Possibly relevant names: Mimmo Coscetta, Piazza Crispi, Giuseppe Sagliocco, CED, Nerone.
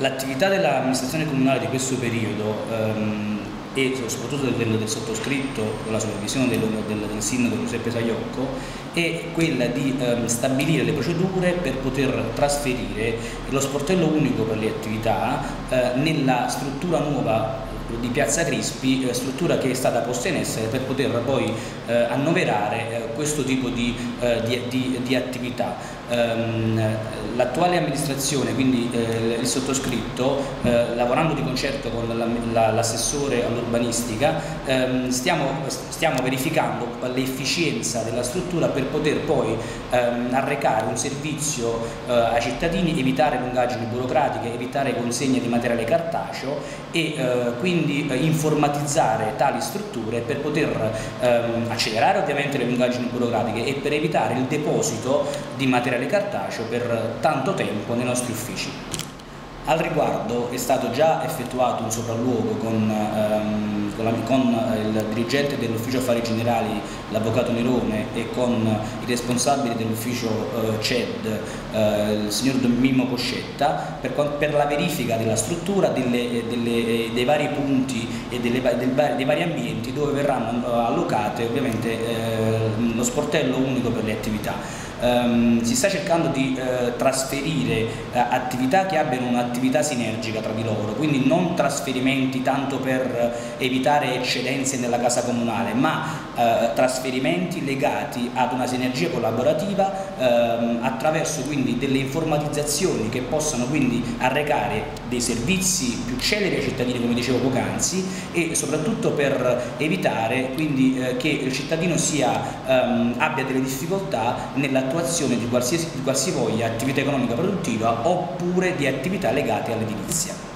L'attività dell'amministrazione comunale di questo periodo e soprattutto del sottoscritto, con la supervisione del sindaco Giuseppe Sagliocco, è quella di stabilire le procedure per poter trasferire lo sportello unico per le attività nella struttura nuova di Piazza Crispi, struttura che è stata posta in essere per poter poi annoverare questo tipo di attività. L'attuale amministrazione, quindi il sottoscritto, lavorando di concerto con l'assessore all'urbanistica, stiamo verificando l'efficienza della struttura per poter poi arrecare un servizio ai cittadini, evitare lungaggini burocratiche, evitare consegne di materiale cartaceo e quindi informatizzare tali strutture per poter accelerare ovviamente le lungaggini burocratiche e per evitare il deposito di materiale cartaceo per tanto tempo nei nostri uffici. Al riguardo è stato già effettuato un sopralluogo con il dirigente dell'ufficio affari generali, l'avvocato Nerone, e con i responsabili dell'ufficio CED, il signor Mimmo Coscetta, per la verifica della struttura, dei vari punti e dei vari ambienti dove verranno allocate ovviamente lo sportello unico per le attività. Si sta cercando di trasferire attività che abbiano un'attività sinergica tra di loro, quindi non trasferimenti tanto per evitare eccedenze nella casa comunale, ma trasferimenti legati ad una sinergia collaborativa attraverso quindi delle informatizzazioni che possano quindi arrecare dei servizi più celeri ai cittadini, come dicevo poc'anzi, e soprattutto per evitare quindi che il cittadino abbia delle difficoltà nell'attività di qualsivoglia attività economica produttiva oppure di attività legate all'edilizia.